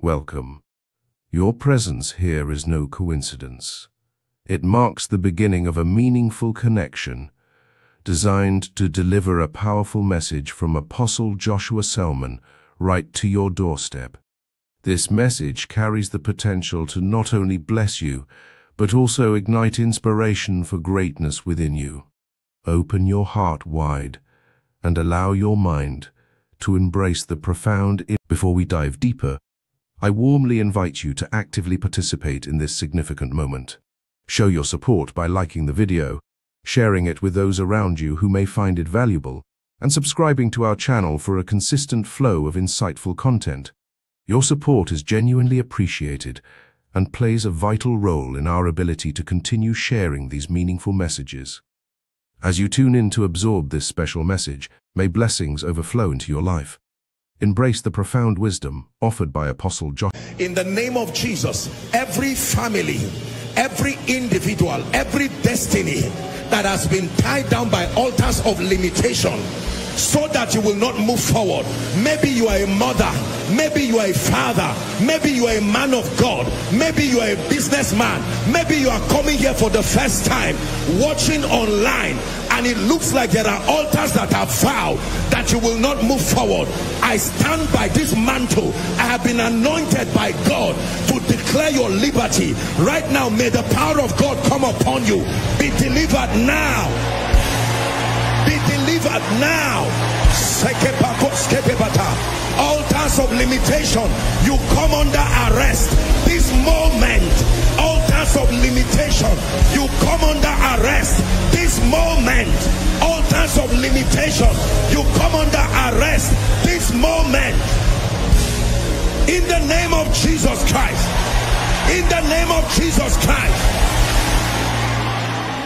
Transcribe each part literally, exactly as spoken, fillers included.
Welcome. Your presence here is no coincidence. It marks the beginning of a meaningful connection designed to deliver a powerful message from Apostle Joshua Selman right to your doorstep. This message carries the potential to not only bless you, but also ignite inspiration for greatness within you. Open your heart wide and allow your mind to embrace the profound. Before we dive deeper, I warmly invite you to actively participate in this significant moment. Show your support by liking the video, sharing it with those around you who may find it valuable, and subscribing to our channel for a consistent flow of insightful content. Your support is genuinely appreciated and plays a vital role in our ability to continue sharing these meaningful messages. As you tune in to absorb this special message, may blessings overflow into your life. Embrace the profound wisdom offered by Apostle John. In the name of Jesus, every family, every individual, every destiny that has been tied down by altars of limitation so that you will not move forward. Maybe you are a mother, maybe you are a father, maybe you are a man of God, maybe you are a businessman, maybe you are coming here for the first time, watching online, and it looks like there are altars that are vowed that you will not move forward. I stand by this mantle. I have been anointed by God to declare your liberty. Right now, may the power of God come upon you. Be delivered now. Be delivered now. Altars of limitation, you come under arrest. This moment. Altars of limitation, you come under arrest. This moment. Altars of limitation, you come under arrest. This moment. In the name of Jesus Christ. In the name of Jesus Christ.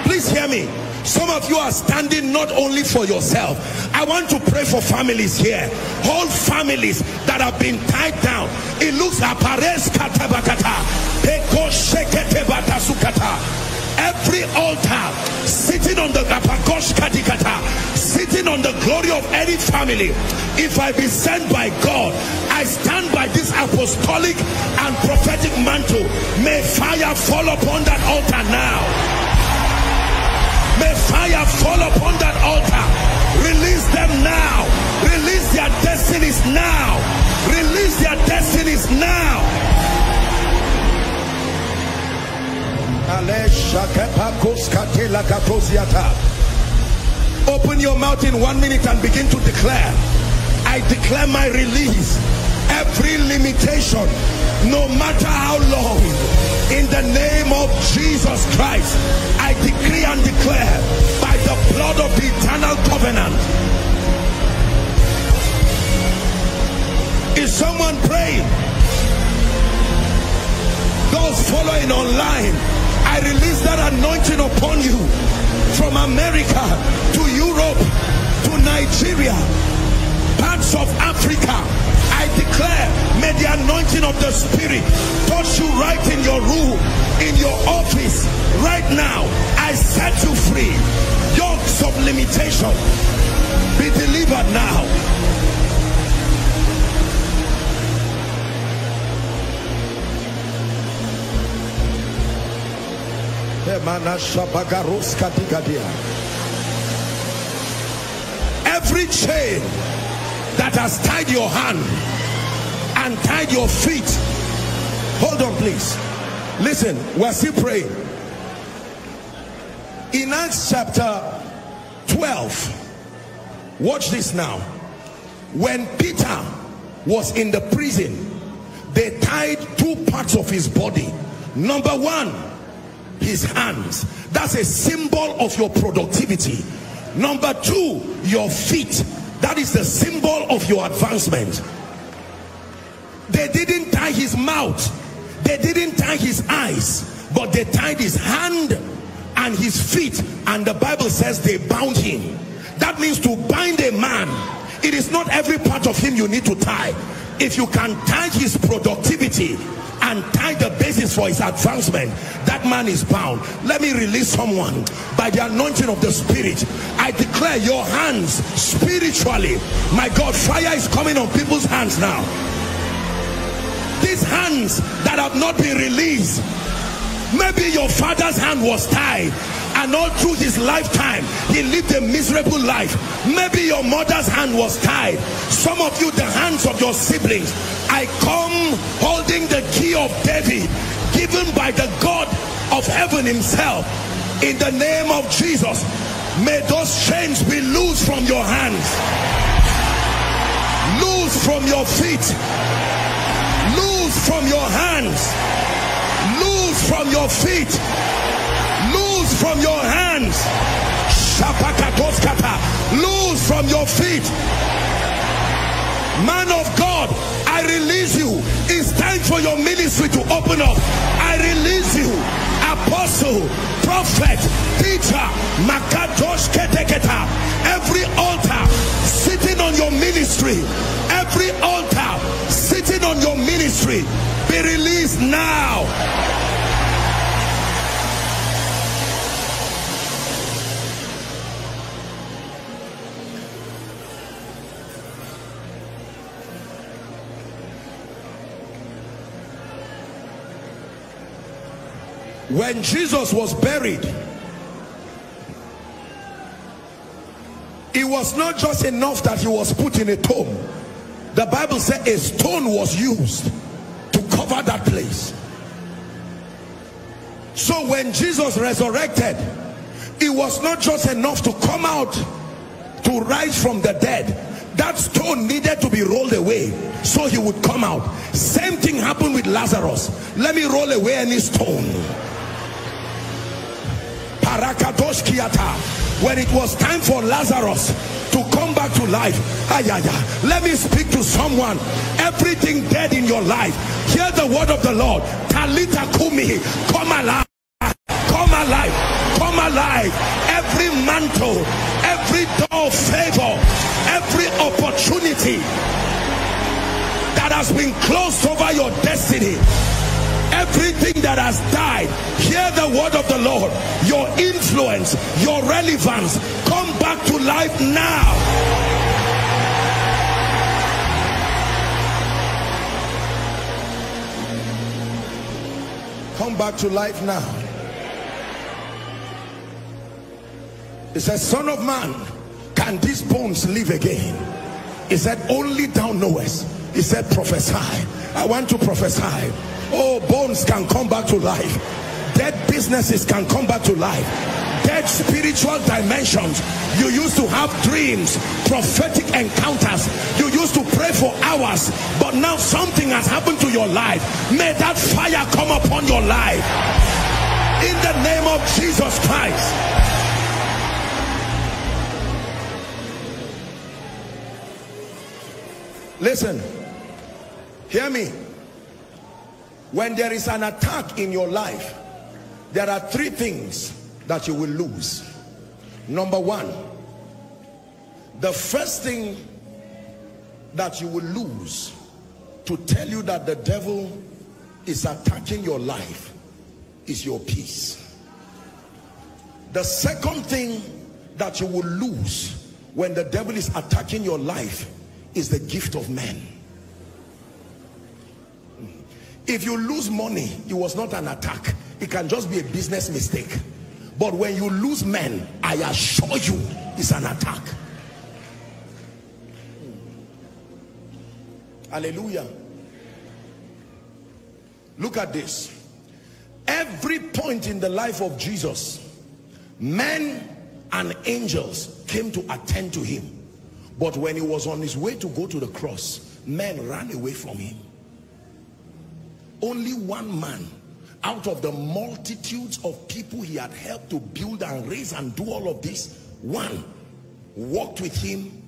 Please hear me. Some of you are standing not only for yourself. I want to pray for families here. Whole families that have been tied down. It looks apares katabakata. Every altar sitting on the sitting on the glory of any family. If I be sent by God, I stand by this apostolic and prophetic mantle. May fire fall upon that altar now. May fire fall upon that altar. Release them now. Release their destinies now. Release their destinies now. Open your mouth in one minute and begin to declare. I declare my release. Every limitation, no matter how long, in the name of Jesus Christ, I decree and declare by the blood of the eternal covenant. Is someone praying? Those following online, I release that anointing upon you from America to Europe to Nigeria, parts of Africa. I declare, may the anointing of the Spirit touch you right in your room, in your office. Right now, I set you free. Yokes of limitation, be delivered now. Every chain that has tied your hand and tied your feet, hold on please. Listen, we're still praying. In Acts chapter twelve, watch this now. When Peter was in the prison, they tied two parts of his body. Number one, his hands. That's a symbol of your productivity. Number two, your feet. That is the symbol of your advancement. They didn't tie his mouth, they didn't tie his eyes, but they tied his hand and his feet, and the Bible says they bound him. That means to bind a man, it is not every part of him you need to tie. If you can tie his productivity and tie the basis for his advancement, that man is bound. Let me release someone by the anointing of the Spirit. I declare your hands spiritually. My God, fire is coming on people's hands now. These hands that have not been released. Maybe your father's hand was tied, and all through his lifetime he lived a miserable life. Maybe your mother's hand was tied. Some of you, the hands of your siblings. I come holding the key of David, given by the God of heaven himself. In the name of Jesus, may those chains be loose from your hands, loose from your feet, loose from your hands, loose from your feet, loose from your hands, loose from your feet. Man of God, I release you. It's time for your ministry to open up. I release you. Apostle, prophet, teacher, every altar sitting on your ministry, every altar sitting on your ministry, be released now. When Jesus was buried, it was not just enough that he was put in a tomb. The Bible said a stone was used to cover that place. So when Jesus resurrected, it was not just enough to come out, to rise from the dead. That stone needed to be rolled away so he would come out. Same thing happened with Lazarus. Let me roll away any stone. When it was time for Lazarus to come back to life, let me speak to someone. Everything dead in your life, hear the word of the Lord. Talita kumi, come alive, come alive, come alive. Every mantle, every door of favor, every opportunity that has been closed over your destiny, everything that has died, hear the word of the Lord. Your influence, your relevance, come back to life now. Come back to life now. He said, Son of man, can these bones live again? He said, only thou knowest. He said, prophesy. I want to prophesy. Oh, bones can come back to life. Dead businesses can come back to life. Dead spiritual dimensions. You used to have dreams, prophetic encounters. You used to pray for hours, but now something has happened to your life. May that fire come upon your life. In the name of Jesus Christ. Listen, hear me. When there is an attack in your life, there are three things that you will lose. Number one, the first thing that you will lose to tell you that the devil is attacking your life is your peace. The second thing that you will lose when the devil is attacking your life is the gift of men. If you lose money, it was not an attack. It can just be a business mistake. But when you lose men, I assure you, it's an attack. Hallelujah. Look at this. Every point in the life of Jesus, men and angels came to attend to him. But when he was on his way to go to the cross, men ran away from him. Only one man out of the multitudes of people he had helped to build and raise and do all of this, one walked with him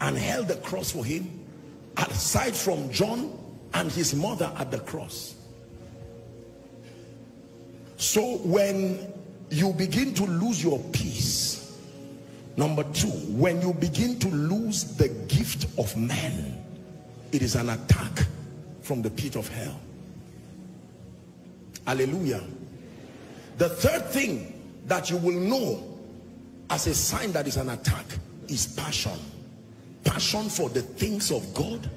and held the cross for him, aside from John and his mother at the cross. So when you begin to lose your peace, number two, when you begin to lose the gift of man, it is an attack from the pit of hell. Hallelujah. The third thing that you will know as a sign that is an attack is passion. Passion for the things of God,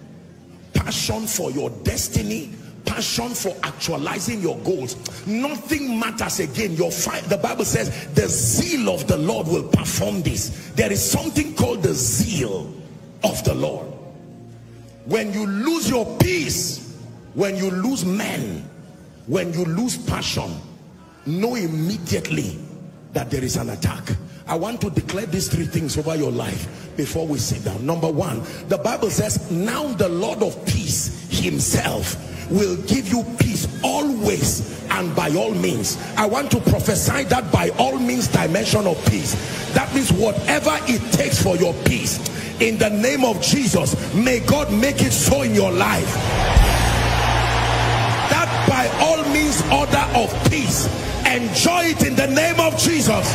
passion for your destiny, passion for actualizing your goals, nothing matters again. Your fight, the Bible says, the zeal of the Lord will perform this. There is something called the zeal of the Lord. When you lose your peace, when you lose men, when you lose passion, know immediately that there is an attack. I want to declare these three things over your life before we sit down. Number one, the Bible says, now the Lord of peace himself will give you peace always and by all means. I want to prophesy that by all means dimension of peace. That means whatever it takes for your peace, in the name of Jesus, may God make it so in your life. That by all means order of peace, enjoy it in the name of Jesus.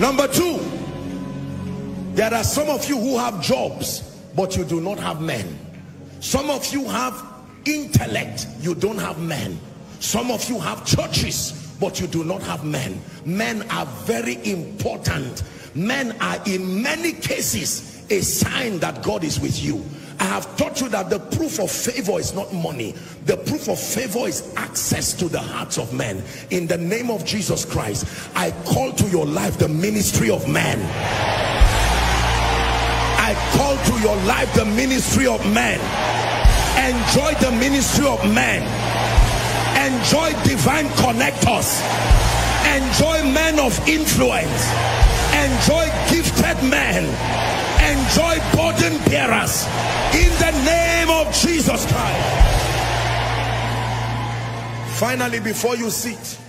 Number two, there are some of you who have jobs, but you do not have men. Some of you have intellect, you don't have men. Some of you have churches, but you do not have men. Men are very important. Men are in many cases a sign that God is with you. I have taught you that the proof of favor is not money. The proof of favor is access to the hearts of men. In the name of Jesus Christ, I call to your life the ministry of men. I call to your life the ministry of men. Enjoy the ministry of men. Enjoy divine connectors. Enjoy men of influence. Enjoy gifted men. Enjoy burden bearers in the name of Jesus Christ. Finally, before you sit,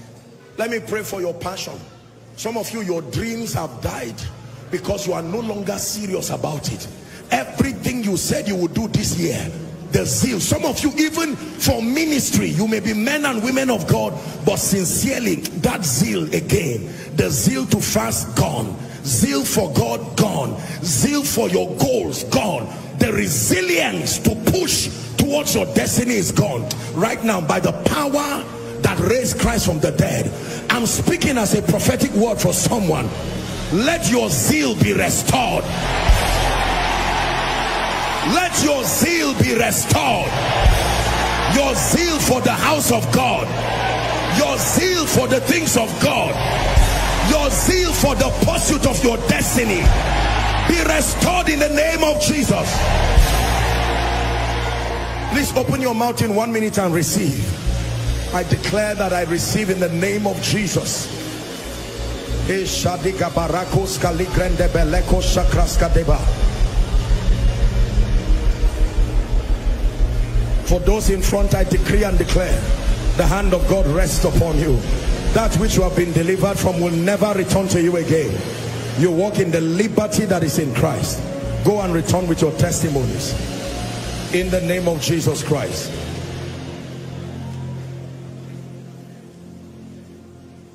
let me pray for your passion. Some of you, your dreams have died because you are no longer serious about it. Everything you said you would do this year, the zeal. Some of you, even for ministry, you may be men and women of God, but sincerely, that zeal again, the zeal to fast, gone. Zeal for God, gone. Zeal for your goals, gone. The resilience to push towards your destiny is gone. Right now, by the power that raised Christ from the dead, I'm speaking as a prophetic word for someone. Let your zeal be restored. Let your zeal be restored. Your zeal for the house of God. Your zeal for the things of God. Your zeal for the pursuit of your destiny be restored in the name of Jesus. Please open your mouth in one minute and receive. I declare that I receive in the name of Jesus. For those in front, I decree and declare the hand of God rests upon you. That which you have been delivered from will never return to you again. You walk in the liberty that is in Christ. Go and return with your testimonies. In the name of Jesus Christ.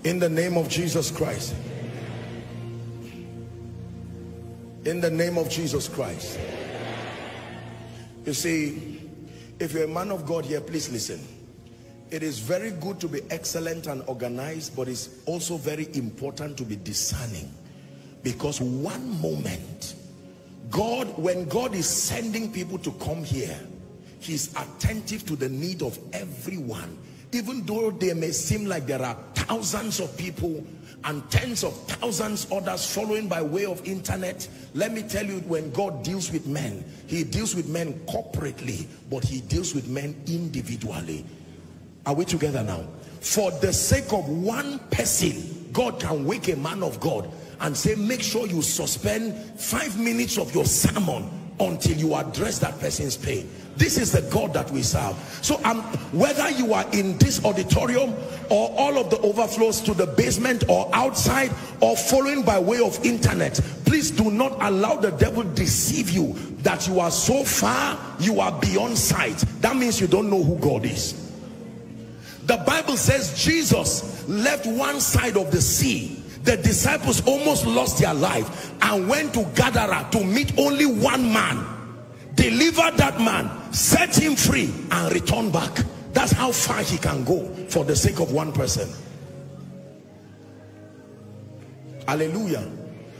In the name of Jesus Christ. In the name of Jesus Christ. You see, if you're a man of God here, please listen. It is very good to be excellent and organized, but it's also very important to be discerning. Because one moment, God, when God is sending people to come here, he's attentive to the need of everyone. Even though they may seem like there are thousands of people and tens of thousands others following by way of internet, let me tell you, when God deals with men, he deals with men corporately, but he deals with men individually. Are we together now? For the sake of one person, God can wake a man of God and say, make sure you suspend five minutes of your sermon until you address that person's pain. This is the God that we serve. So um, whether you are in this auditorium or all of the overflows to the basement or outside or following by way of internet, please do not allow the devil deceive you that you are so far, you are beyond sight. That means you don't know who God is. The Bible says Jesus left one side of the sea. The disciples almost lost their life and went to Gadara to meet only one man, delivered that man, set him free, and returned back. That's how far he can go for the sake of one person. Hallelujah.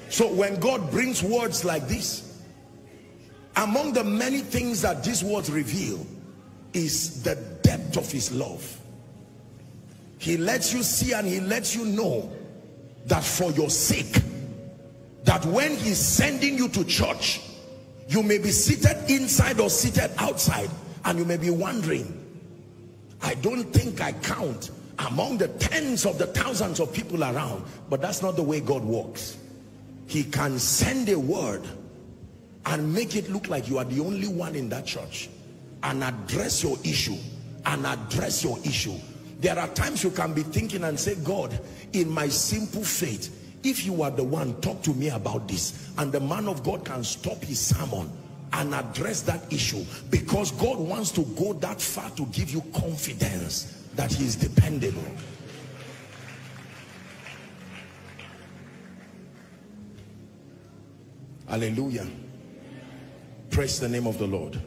So when God brings words like this, Among the many things that these words reveal is the depth of his love. He lets you see and he lets you know that for your sake, that when he's sending you to church, you may be seated inside or seated outside, and you may be wondering, I don't think I count among the tens of the thousands of people around. But that's not the way God works. He can send a word and make it look like you are the only one in that church, and address your issue, and address your issue. There are times you can be thinking and say, God, in my simple faith, if you are the one, talk to me about this. And the man of God can stop his sermon and address that issue, because God wants to go that far to give you confidence that he is dependable. Hallelujah. Praise the name of the Lord.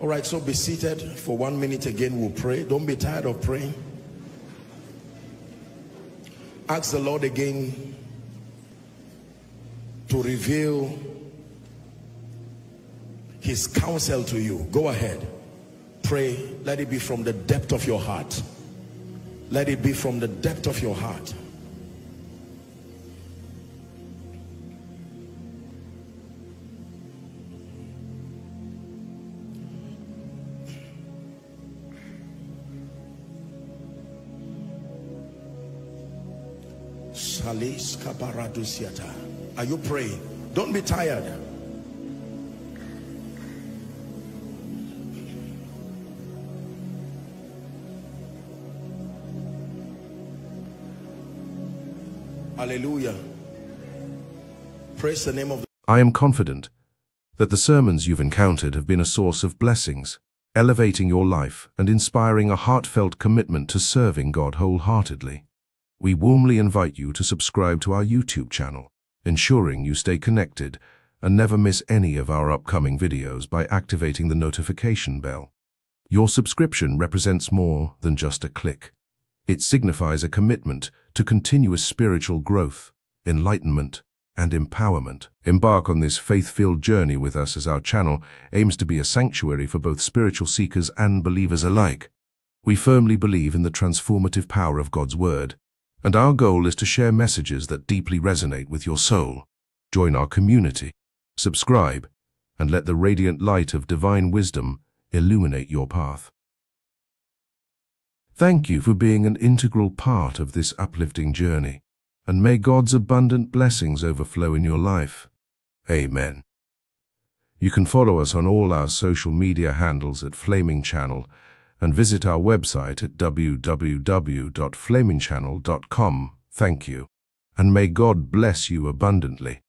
All right, so be seated for one minute again. We'll pray. Don't be tired of praying. Ask the Lord again to reveal his counsel to you. Go ahead. Pray. Let it be from the depth of your heart. Let it be from the depth of your heart. Are you praying? Don't be tired. Hallelujah. Praise the name of the... I am confident that the sermons you've encountered have been a source of blessings, elevating your life and inspiring a heartfelt commitment to serving God wholeheartedly. We warmly invite you to subscribe to our YouTube channel, ensuring you stay connected and never miss any of our upcoming videos by activating the notification bell. Your subscription represents more than just a click. It signifies a commitment to continuous spiritual growth, enlightenment, and empowerment. Embark on this faith-filled journey with us, as our channel aims to be a sanctuary for both spiritual seekers and believers alike. We firmly believe in the transformative power of God's Word, and our goal is to share messages that deeply resonate with your soul. Join our community, subscribe, and let the radiant light of divine wisdom illuminate your path. Thank you for being an integral part of this uplifting journey, and may God's abundant blessings overflow in your life. Amen. You can follow us on all our social media handles at Flaming Channel, and visit our website at w w w dot flaming channel dot com. Thank you, and may God bless you abundantly.